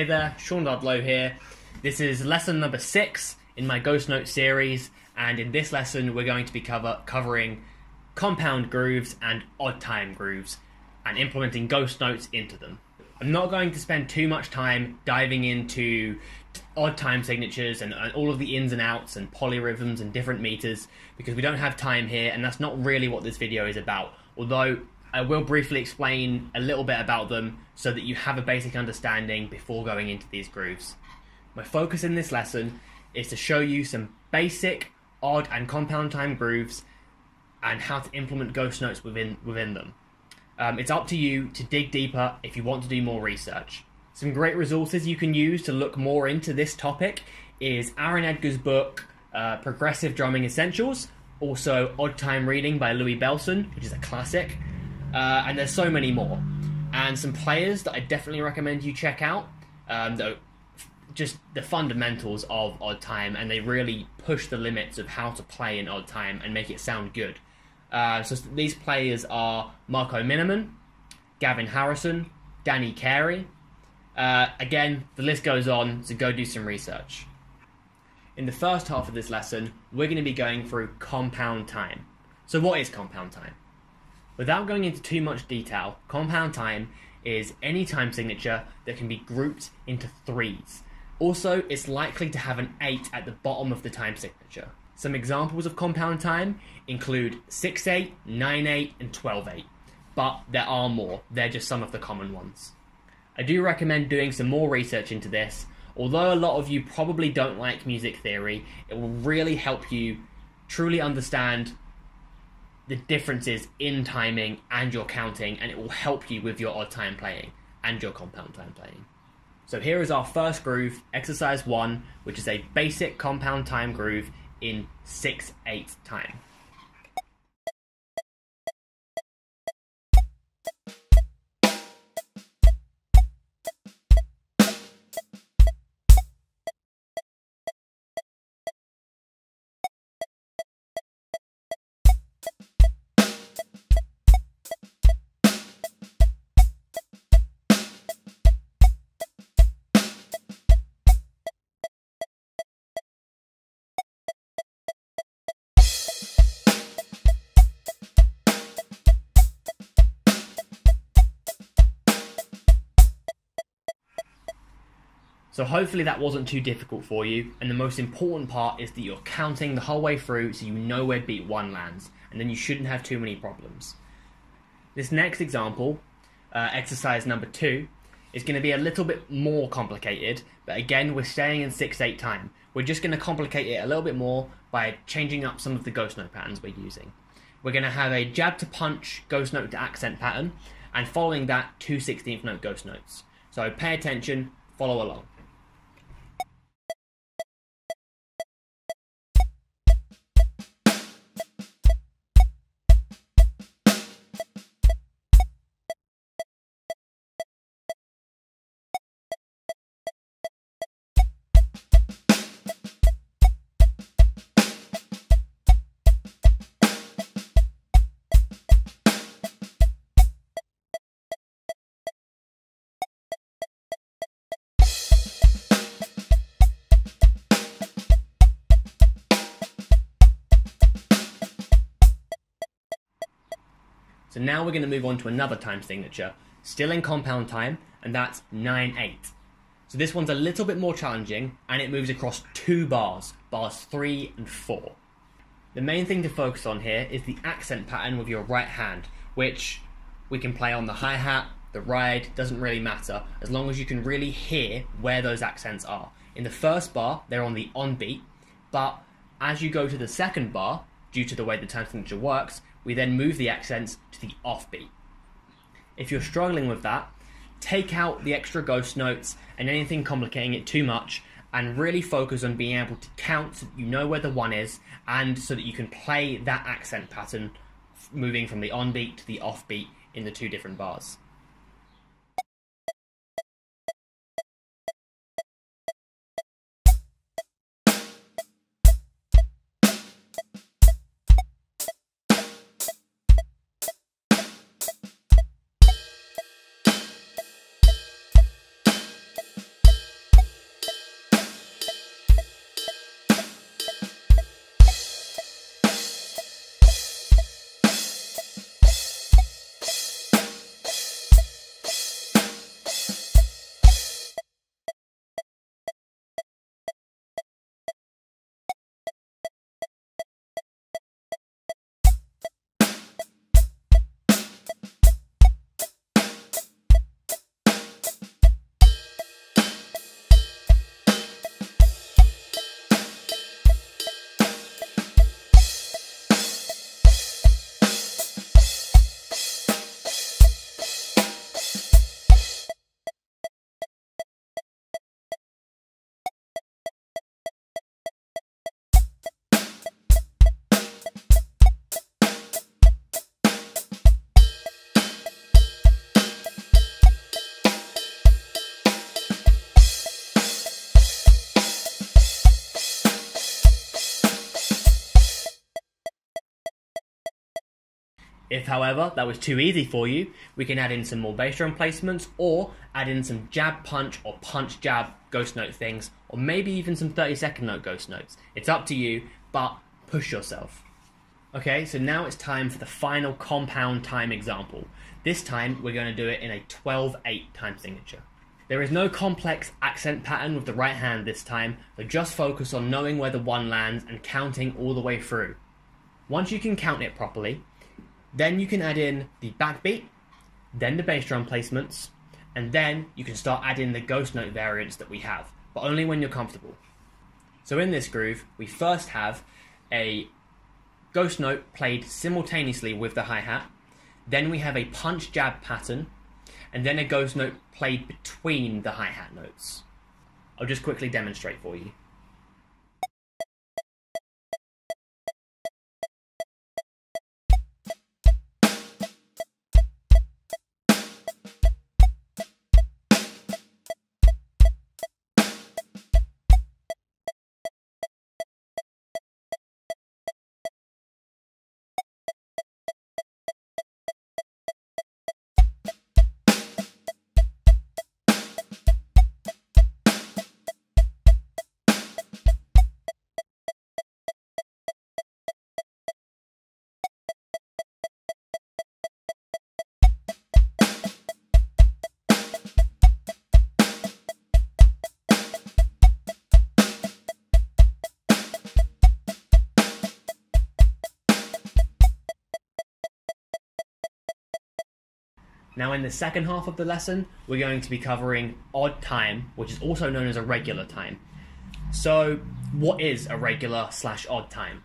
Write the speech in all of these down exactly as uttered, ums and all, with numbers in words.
Hey there, Shaun Ludlow here. This is lesson number six in my Ghost Note series, and in this lesson we're going to be cover covering compound grooves and odd time grooves and implementing ghost notes into them. I'm not going to spend too much time diving into odd time signatures and, and all of the ins and outs and polyrhythms and different meters because we don't have time here, and that's not really what this video is about, although I will briefly explain a little bit about them so that you have a basic understanding before going into these grooves. My focus in this lesson is to show you some basic odd and compound time grooves and how to implement ghost notes within, within them. Um, it's up to you to dig deeper if you want to do more research. Some great resources you can use to look more into this topic is Aaron Edgar's book, uh, Progressive Drumming Essentials, also Odd Time Reading by Louie Bellson, which is a classic. Uh, and there's so many more, and some players that I definitely recommend you check out, um, though just the fundamentals of odd time, and they really push the limits of how to play in odd time and make it sound good. Uh, so these players are Marco Minneman, Gavin Harrison, Danny Carey. Uh, again, the list goes on, so go do some research. In the first half of this lesson, we're going to be going through compound time. So what is compound time? Without going into too much detail, compound time is any time signature that can be grouped into threes. Also, it's likely to have an eight at the bottom of the time signature. Some examples of compound time include six eight, nine eight, and twelve eight, but there are more. They're just some of the common ones. I do recommend doing some more research into this. Although a lot of you probably don't like music theory, it will really help you truly understand the differences in timing and your counting, and it will help you with your odd time playing and your compound time playing. So here is our first groove, exercise one, which is a basic compound time groove in six eight time. So hopefully that wasn't too difficult for you, and the most important part is that you're counting the whole way through so you know where beat one lands, and then you shouldn't have too many problems. This next example, uh, exercise number two, is going to be a little bit more complicated, but again we're staying in six eight time. We're just going to complicate it a little bit more by changing up some of the ghost note patterns we're using. We're going to have a jab to punch ghost note to accent pattern, and following that two sixteenth note ghost notes. So pay attention, follow along. So now we're going to move on to another time signature, still in compound time, and that's nine eight. So this one's a little bit more challenging, and it moves across two bars, bars three and four. The main thing to focus on here is the accent pattern with your right hand, which we can play on the hi-hat, the ride, doesn't really matter, as long as you can really hear where those accents are. In the first bar, they're on the on beat, but as you go to the second bar, due to the way the time signature works, we then move the accents to the offbeat. If you're struggling with that, take out the extra ghost notes and anything complicating it too much, and really focus on being able to count so that you know where the one is, and so that you can play that accent pattern moving from the on-beat to the off-beat in the two different bars. If, however, that was too easy for you, we can add in some more bass drum placements, or add in some jab punch or punch jab ghost note things, or maybe even some thirty second note ghost notes. It's up to you, but push yourself. Okay, so now it's time for the final compound time example. This time, we're going to do it in a twelve eight time signature. There is no complex accent pattern with the right hand this time, so just focus on knowing where the one lands and counting all the way through. Once you can count it properly, then you can add in the backbeat, then the bass drum placements, and then you can start adding the ghost note variants that we have, but only when you're comfortable. So in this groove, we first have a ghost note played simultaneously with the hi-hat, then we have a punch jab pattern, and then a ghost note played between the hi-hat notes. I'll just quickly demonstrate for you. Now in the second half of the lesson, we're going to be covering odd time, which is also known as a regular time. So what is a regular slash odd time?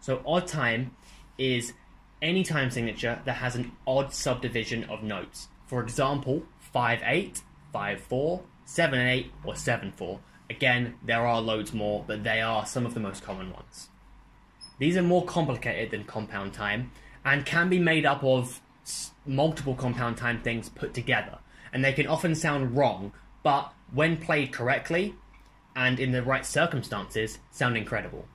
So odd time is any time signature that has an odd subdivision of notes. For example, five eight, five four, seven eight, or seven four. Again, there are loads more, but they are some of the most common ones. These are more complicated than compound time and can be made up of multiple compound time things put together, and they can often sound wrong, but when played correctly and in the right circumstances, sound incredible.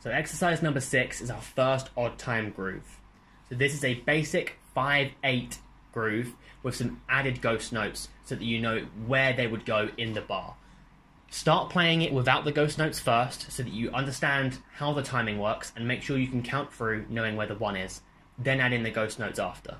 So exercise number six is our first odd time groove. So this is a basic five eight groove with some added ghost notes so that you know where they would go in the bar. Start playing it without the ghost notes first so that you understand how the timing works and make sure you can count through knowing where the one is, then add in the ghost notes after.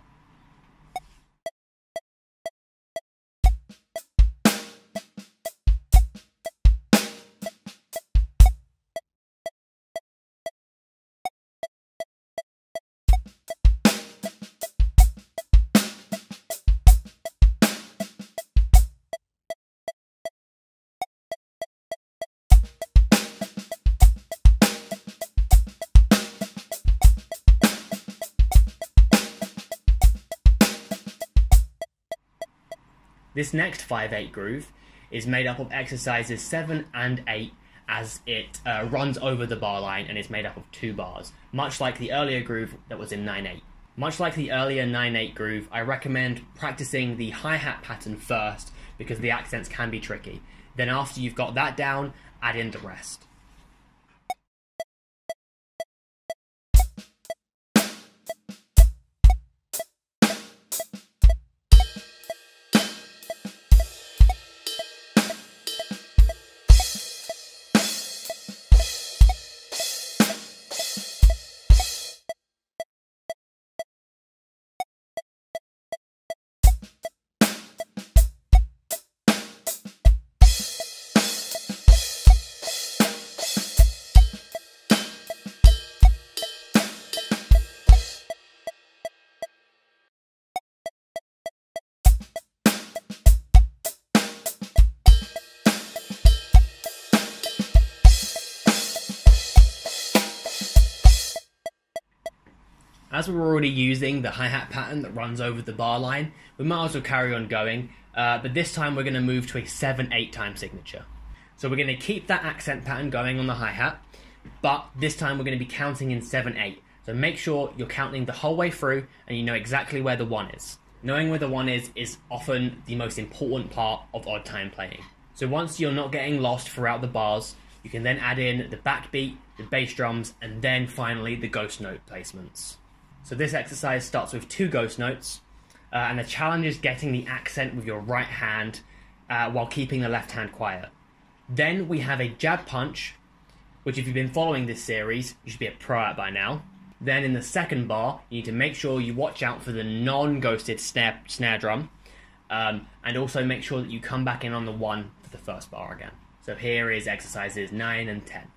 This next five eight groove is made up of exercises seven and eight as it uh, runs over the bar line and is made up of two bars, much like the earlier groove that was in nine eight. Much like the earlier nine eight groove, I recommend practicing the hi-hat pattern first because the accents can be tricky. Then after you've got that down, add in the rest. As we're already using the hi-hat pattern that runs over the bar line, we might as well carry on going, uh, but this time we're going to move to a seven eight time signature. So we're going to keep that accent pattern going on the hi-hat, but this time we're going to be counting in seven eight. So make sure you're counting the whole way through and you know exactly where the one is. Knowing where the one is is often the most important part of odd time playing. So once you're not getting lost throughout the bars, you can then add in the backbeat, the bass drums, and then finally the ghost note placements. So this exercise starts with two ghost notes, uh, and the challenge is getting the accent with your right hand uh, while keeping the left hand quiet. Then we have a jab punch, which if you've been following this series, you should be a pro at by now. Then in the second bar, you need to make sure you watch out for the non-ghosted snare, snare drum, um, and also make sure that you come back in on the one for the first bar again. So here is exercises nine and ten.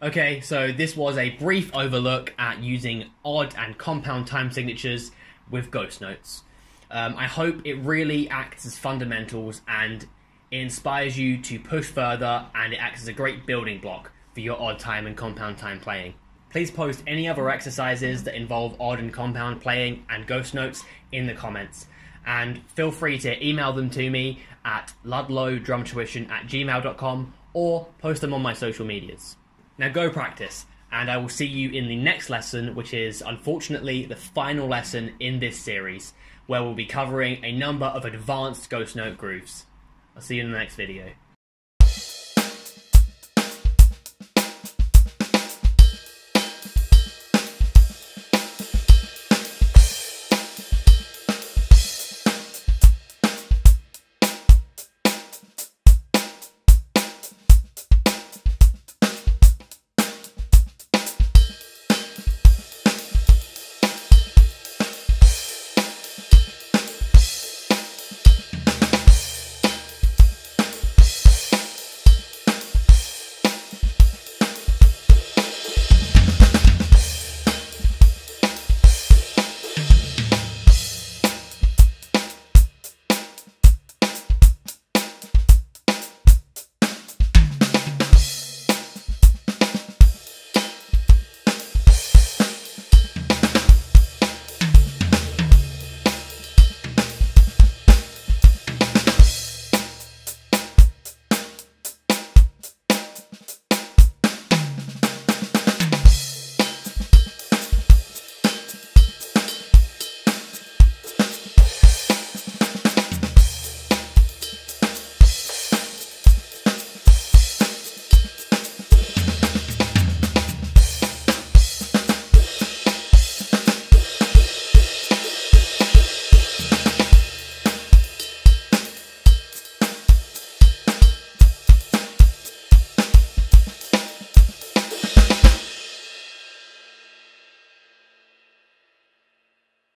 Okay, so this was a brief overlook at using odd and compound time signatures with ghost notes. Um, I hope it really acts as fundamentals and it inspires you to push further, and it acts as a great building block for your odd time and compound time playing. Please post any other exercises that involve odd and compound playing and ghost notes in the comments. And feel free to email them to me at ludlow drum tuition at gmail dot com or post them on my social medias. Now go practice, and I will see you in the next lesson, which is unfortunately the final lesson in this series, where we'll be covering a number of advanced ghost note grooves. I'll see you in the next video.